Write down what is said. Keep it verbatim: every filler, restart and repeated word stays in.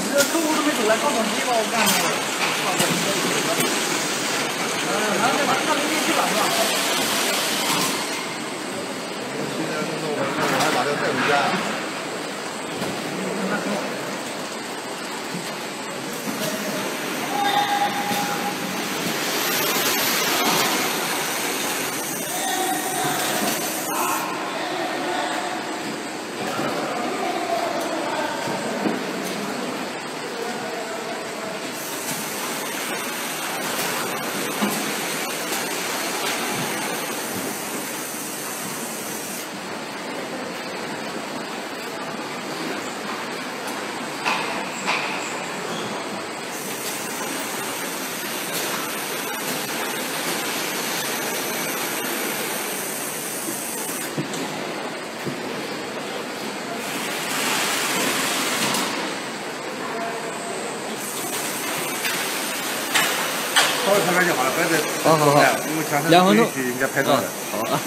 时客户都没走来，靠手机帮我干的。嗯，然后再把看明天去晚上。今天工作完了，我还把这带回家。那挺好。稍微拍拍就好了，不要再好好好，因为墙上是允许人家拍照的。好啊。